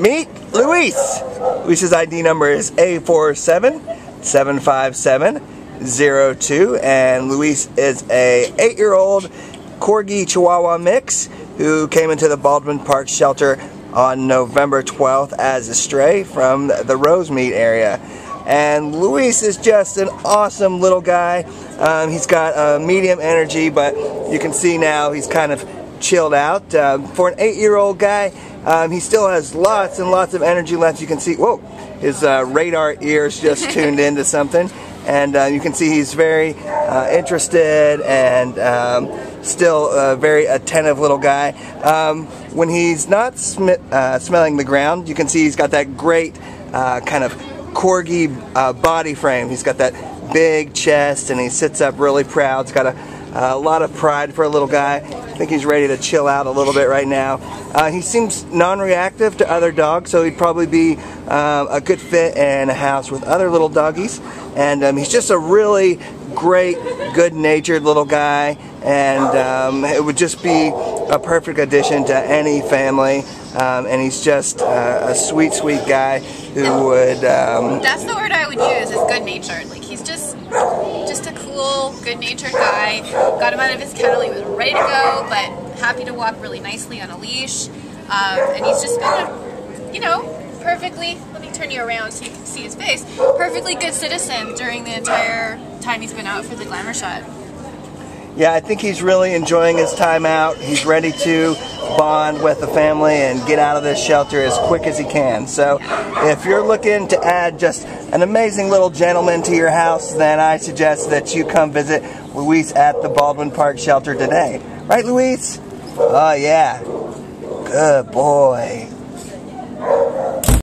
Meet Luis. Luis's ID number is A4775702, and Luis is a 8-year-old Corgi Chihuahua mix who came into the Baldwin Park shelter on November 12th as a stray from the Rosemead area. And Luis is just an awesome little guy. He's got medium energy, but you can see now he's kind of chilled out. For an 8-year-old guy, he still has lots and lots of energy left. You can see, whoa, his radar ears just tuned into something. And you can see he's very interested and still a very attentive little guy. When he's not smelling the ground, you can see he's got that great kind of Corgi body frame. He's got that big chest and he sits up really proud. He's got a lot of pride for a little guy. I think he's ready to chill out a little bit right now. He seems non-reactive to other dogs, so he'd probably be a good fit in a house with other little doggies. And he's just a really great, good-natured little guy, and it would just be a perfect addition to any family. And he's just a sweet, sweet guy who would... That's the word I would use, is good-natured. Like, he's just a cool, good-natured guy. Got him out of his kennel, he was ready to go, but happy to walk really nicely on a leash. And he's just been, you know, perfectly... Let me turn you around so you can see his face. Perfectly good citizen during the entire time he's been out for the glamour shot. Yeah, I think he's really enjoying his time out. He's ready to bond with the family and get out of this shelter as quick as he can. So if you're looking to add just an amazing little gentleman to your house, then I suggest that you come visit Luis at the Baldwin Park shelter today. Right, Luis? Oh yeah. Good boy.